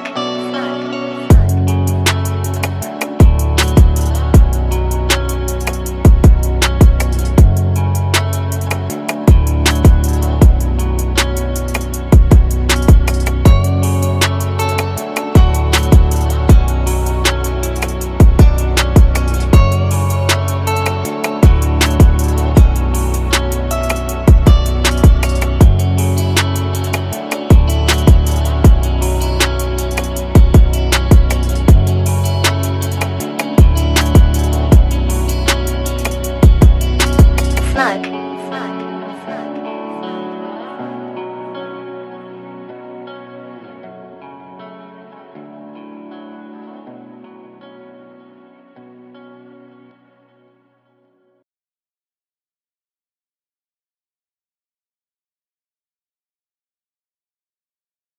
Like